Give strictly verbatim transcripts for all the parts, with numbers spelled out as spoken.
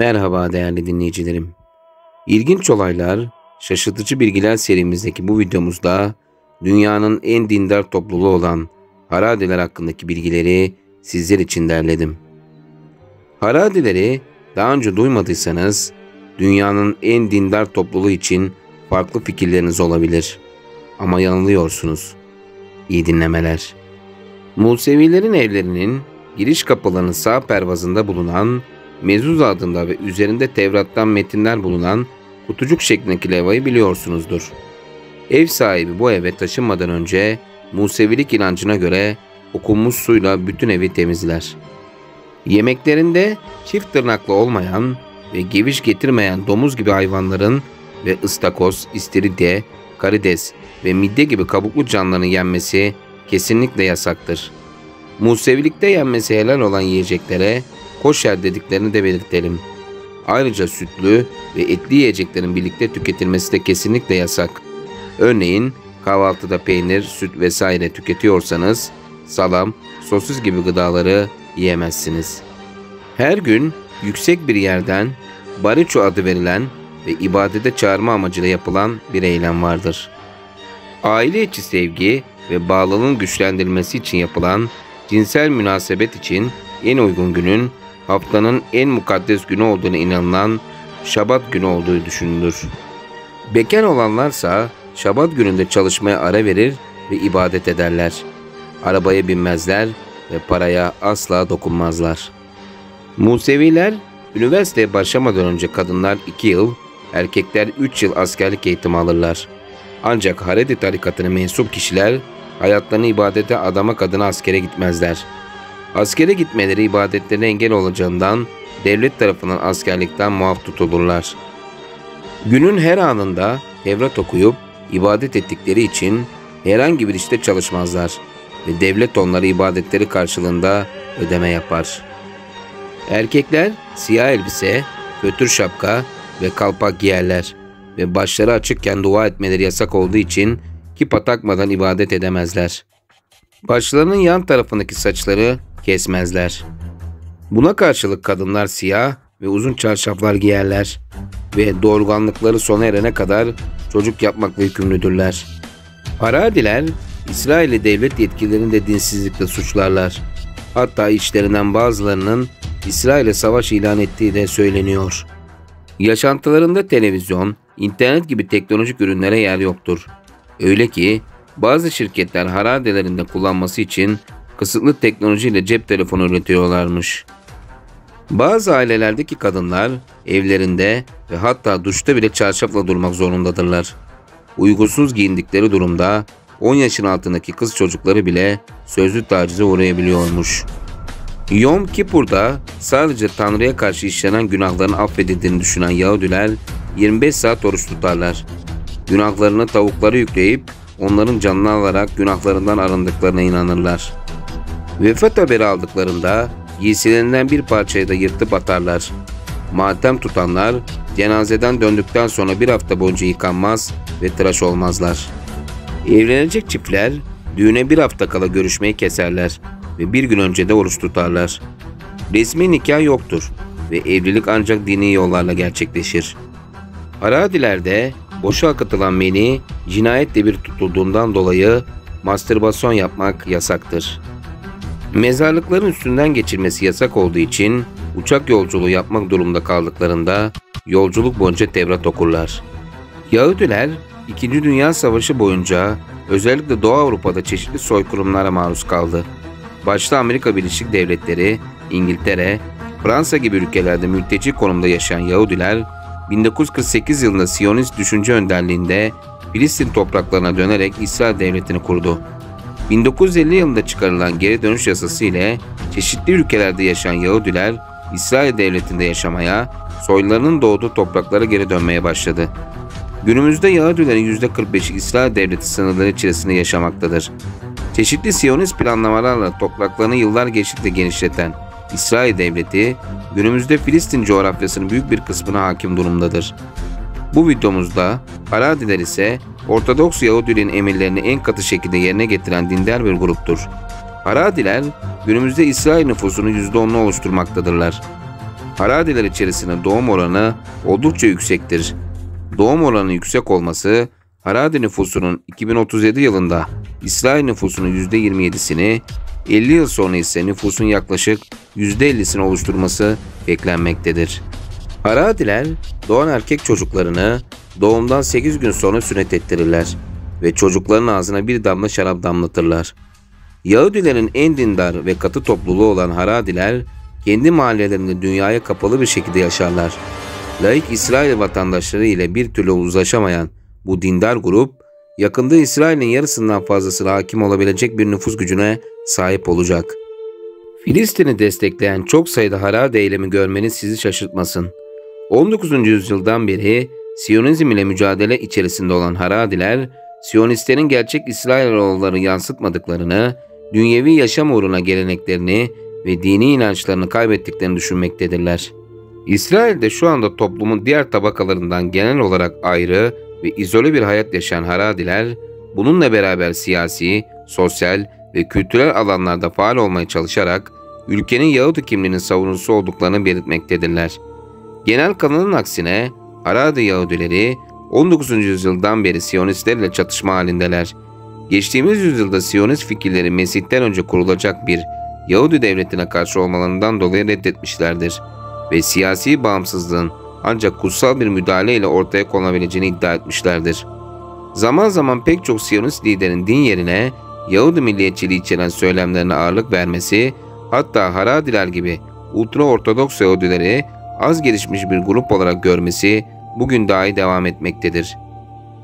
Merhaba değerli dinleyicilerim. İlginç olaylar, şaşırtıcı bilgiler serimizdeki bu videomuzda dünyanın en dindar topluluğu olan Harediler hakkındaki bilgileri sizler için derledim. Haredileri daha önce duymadıysanız dünyanın en dindar topluluğu için farklı fikirleriniz olabilir. Ama yanılıyorsunuz. İyi dinlemeler. Musevilerin evlerinin giriş kapılarının sağ pervazında bulunan Mezuza adında ve üzerinde Tevrat'tan metinler bulunan kutucuk şeklindeki levhayı biliyorsunuzdur. Ev sahibi bu eve taşınmadan önce Musevilik inancına göre okunmuş suyla bütün evi temizler. Yemeklerinde çift tırnaklı olmayan ve geviş getirmeyen domuz gibi hayvanların ve ıstakoz, istiridye, karides ve midye gibi kabuklu canlıların yenmesi kesinlikle yasaktır. Musevilikte yenmesi helal olan yiyeceklere koşer dediklerini de belirtelim. Ayrıca sütlü ve etli yiyeceklerin birlikte tüketilmesi de kesinlikle yasak. Örneğin kahvaltıda peynir, süt vesaire tüketiyorsanız salam, sosis gibi gıdaları yiyemezsiniz. Her gün yüksek bir yerden bariço adı verilen ve ibadete çağırma amacıyla yapılan bir eylem vardır. Aile içi sevgi ve bağlılığın güçlendirilmesi için yapılan cinsel münasebet için en uygun günün haftanın en mukaddes günü olduğuna inanılan şabat günü olduğu düşünülür. Bekar olanlarsa şabat gününde çalışmaya ara verir ve ibadet ederler. Arabaya binmezler ve paraya asla dokunmazlar. Museviler üniversiteye başlamadan önce kadınlar iki yıl, erkekler üç yıl askerlik eğitimi alırlar. Ancak Haredi tarikatına mensup kişiler hayatlarını ibadete adamak adına askere gitmezler. Askere gitmeleri ibadetlerine engel olacağından devlet tarafından askerlikten muaf tutulurlar. Günün her anında Tevrat okuyup ibadet ettikleri için herhangi bir işte çalışmazlar ve devlet onlara ibadetleri karşılığında ödeme yapar. Erkekler siyah elbise, fötür şapka ve kalpak giyerler ve başları açıkken dua etmeleri yasak olduğu için kipa takmadan ibadet edemezler. Başlarının yan tarafındaki saçları kesmezler. Buna karşılık kadınlar siyah ve uzun çarşaflar giyerler ve doğurganlıkları sona erene kadar çocuk yapmakla yükümlüdürler. Harediler İsrail'i devlet yetkililerini de dinsizlikle suçlarlar. Hatta içlerinden bazılarının İsrail'e savaş ilan ettiği de söyleniyor. Yaşantılarında televizyon, internet gibi teknolojik ürünlere yer yoktur. Öyle ki bazı şirketler Haredilerinde kullanması için kısıtlı teknolojiyle cep telefonu üretiyorlarmış. Bazı ailelerdeki kadınlar evlerinde ve hatta duşta bile çarşafla durmak zorundadırlar. Uygunsuz giyindikleri durumda on yaşın altındaki kız çocukları bile sözlü tacize uğrayabiliyormuş. Yom Kippur'da sadece Tanrı'ya karşı işlenen günahların affedildiğini düşünen Yahudiler yirmi beş saat oruç tutarlar. Günahlarını tavuklara yükleyip onların canını alarak günahlarından arındıklarına inanırlar. Vefat haberi aldıklarında giysilerinden bir parçayı da yırtıp atarlar. Matem tutanlar cenazeden döndükten sonra bir hafta boyunca yıkanmaz ve tıraş olmazlar. Evlenecek çiftler düğüne bir hafta kala görüşmeyi keserler ve bir gün önce de oruç tutarlar. Resmi nikah yoktur ve evlilik ancak dini yollarla gerçekleşir. Haredilerde boşa akıtılan meni cinayetle bir tutulduğundan dolayı mastürbasyon yapmak yasaktır. Mezarlıkların üstünden geçilmesi yasak olduğu için uçak yolculuğu yapmak durumunda kaldıklarında yolculuk boyunca Tevrat okurlar. Yahudiler İkinci Dünya Savaşı boyunca özellikle Doğu Avrupa'da çeşitli soykırımlara maruz kaldı. Başta Amerika Birleşik Devletleri, İngiltere, Fransa gibi ülkelerde mülteci konumda yaşayan Yahudiler bin dokuz yüz kırk sekiz yılında Siyonist düşünce önderliğinde Filistin topraklarına dönerek İsrail devletini kurdu. bin dokuz yüz elli yılında çıkarılan geri dönüş yasası ile çeşitli ülkelerde yaşayan Yahudiler İsrail devletinde yaşamaya, soylarının doğduğu topraklara geri dönmeye başladı. Günümüzde Yahudilerin yüzde kırk beşi İsrail devleti sınırları içerisinde yaşamaktadır. Çeşitli Siyonist planlamalarla topraklarını yıllar geçtikçe genişleten İsrail devleti günümüzde Filistin coğrafyasının büyük bir kısmına hakim durumdadır. Bu videomuzda Harediler ise Ortodoks Yahudilerin emirlerini en katı şekilde yerine getiren dindar bir gruptur. Harediler günümüzde İsrail nüfusunun yüzde onunu oluşturmaktadırlar. Harediler içerisinde doğum oranı oldukça yüksektir. Doğum oranı yüksek olması, Haredi nüfusunun iki bin otuz yedi yılında İsrail nüfusunun yüzde yirmi yedisini, elli yıl sonra ise nüfusun yaklaşık yüzde ellisini oluşturması beklenmektedir. Harediler doğan erkek çocuklarını doğumdan sekiz gün sonra sünnet ettirirler ve çocukların ağzına bir damla şarap damlatırlar. Yahudilerin en dindar ve katı topluluğu olan Harediler kendi mahallelerinde dünyaya kapalı bir şekilde yaşarlar. Laik İsrail vatandaşları ile bir türlü uzlaşamayan bu dindar grup yakında İsrail'in yarısından fazlasına hakim olabilecek bir nüfus gücüne sahip olacak. Filistin'i destekleyen çok sayıda Haredi eylemi görmeniz sizi şaşırtmasın. on dokuzuncu yüzyıldan beri Siyonizm ile mücadele içerisinde olan Harediler, Siyonistlerin gerçek İsrailoğulları yansıtmadıklarını, dünyevi yaşam uğruna geleneklerini ve dini inançlarını kaybettiklerini düşünmektedirler. İsrail'de şu anda toplumun diğer tabakalarından genel olarak ayrı ve izole bir hayat yaşayan Harediler, bununla beraber siyasi, sosyal ve kültürel alanlarda faal olmaya çalışarak ülkenin Yahudi kimliğinin savunucusu olduklarını belirtmektedirler. Genel kanının aksine Haredi Yahudileri on dokuzuncu yüzyıldan beri Siyonistlerle çatışma halindeler. Geçtiğimiz yüzyılda Siyonist fikirleri Mesih'ten önce kurulacak bir Yahudi devletine karşı olmalarından dolayı reddetmişlerdir ve siyasi bağımsızlığın ancak kutsal bir müdahale ile ortaya konabileceğini iddia etmişlerdir. Zaman zaman pek çok Siyonist liderin din yerine Yahudi milliyetçiliği içeren söylemlerine ağırlık vermesi, hatta Harediler gibi ultra ortodoks Yahudileri az gelişmiş bir grup olarak görmesi bugün dahi devam etmektedir.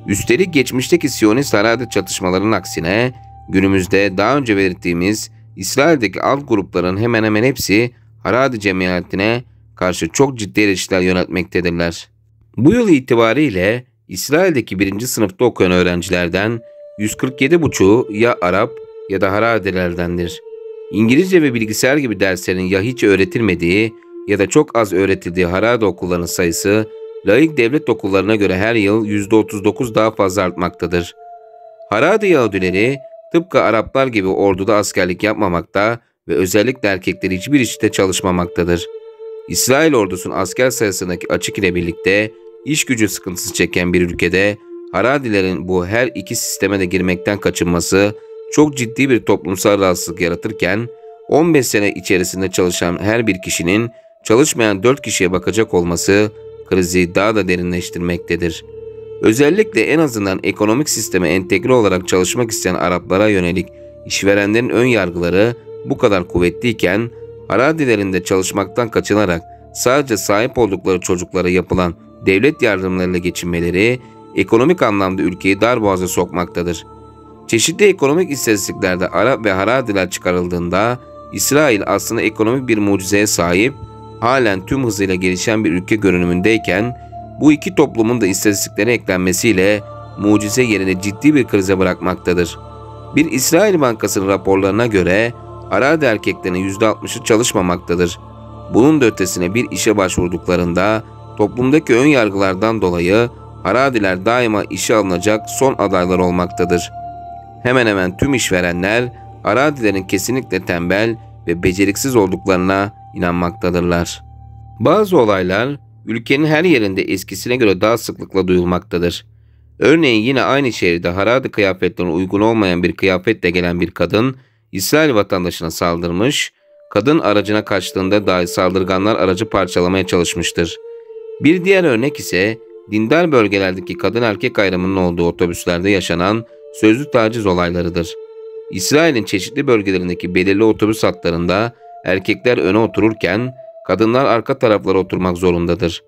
Üstelik geçmişteki Siyonist Haredi çatışmalarının aksine günümüzde daha önce belirttiğimiz İsrail'deki alt grupların hemen hemen hepsi Haredi cemiyetine karşı çok ciddi eleştiriler yöneltmektedirler. Bu yıl itibariyle İsrail'deki birinci sınıfta okuyan öğrencilerden yüz kırk yedi buçuğu ya Arap ya da Haredilerdendir. İngilizce ve bilgisayar gibi derslerin ya hiç öğretilmediği ya da çok az öğretildiği Haredi okullarının sayısı laik devlet okullarına göre her yıl yüzde otuz dokuz daha fazla artmaktadır. Haredi Yahudileri tıpkı Araplar gibi orduda askerlik yapmamakta ve özellikle erkekleri hiçbir işte çalışmamaktadır. İsrail ordusunun asker sayısındaki açık ile birlikte iş gücü sıkıntısı çeken bir ülkede Haredilerin bu her iki sisteme de girmekten kaçınması çok ciddi bir toplumsal rahatsızlık yaratırken on beş sene içerisinde çalışan her bir kişinin çalışmayan dört kişiye bakacak olması krizi daha da derinleştirmektedir. Özellikle en azından ekonomik sisteme entegre olarak çalışmak isteyen Araplara yönelik işverenlerin ön yargıları bu kadar kuvvetliyken Haredilerin de çalışmaktan kaçınarak sadece sahip oldukları çocuklara yapılan devlet yardımlarıyla geçinmeleri ekonomik anlamda ülkeyi darboğaza sokmaktadır. Çeşitli ekonomik istatistiklerde Arap ve Harediler çıkarıldığında İsrail aslında ekonomik bir mucizeye sahip, halen tüm hızıyla gelişen bir ülke görünümündeyken bu iki toplumun da istatistiklere eklenmesiyle mucize yerine ciddi bir krize bırakmaktadır. Bir İsrail Bankası'nın raporlarına göre Haredi erkeklerinin yüzde altmışı çalışmamaktadır. Bunun da ötesine bir işe başvurduklarında toplumdaki ön yargılardan dolayı Harediler daima işe alınacak son adaylar olmaktadır. Hemen hemen tüm işverenler Haredilerin kesinlikle tembel ve beceriksiz olduklarına inanmaktadırlar. Bazı olaylar ülkenin her yerinde eskisine göre daha sıklıkla duyulmaktadır. Örneğin yine aynı şehirde Haredi kıyafetlerine uygun olmayan bir kıyafetle gelen bir kadın İsrail vatandaşına saldırmış, kadın aracına kaçtığında dahi saldırganlar aracı parçalamaya çalışmıştır. Bir diğer örnek ise dindar bölgelerdeki kadın erkek ayrımının olduğu otobüslerde yaşanan sözlü taciz olaylarıdır. İsrail'in çeşitli bölgelerindeki belirli otobüs hatlarında erkekler öne otururken kadınlar arka taraflara oturmak zorundadır.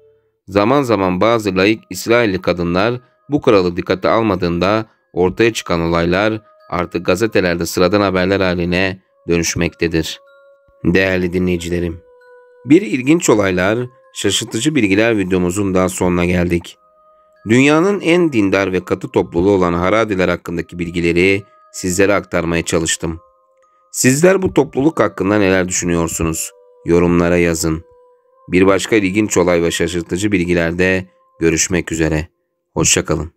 Zaman zaman bazı laik İsrailli kadınlar bu kuralı dikkate almadığında ortaya çıkan olaylar artık gazetelerde sıradan haberler haline dönüşmektedir. Değerli dinleyicilerim, bir ilginç olaylar, şaşırtıcı bilgiler videomuzun daha sonuna geldik. Dünyanın en dindar ve katı topluluğu olan Harediler hakkındaki bilgileri sizlere aktarmaya çalıştım. Sizler bu topluluk hakkında neler düşünüyorsunuz? Yorumlara yazın. Bir başka ilginç olay ve şaşırtıcı bilgilerde görüşmek üzere. Hoşça kalın.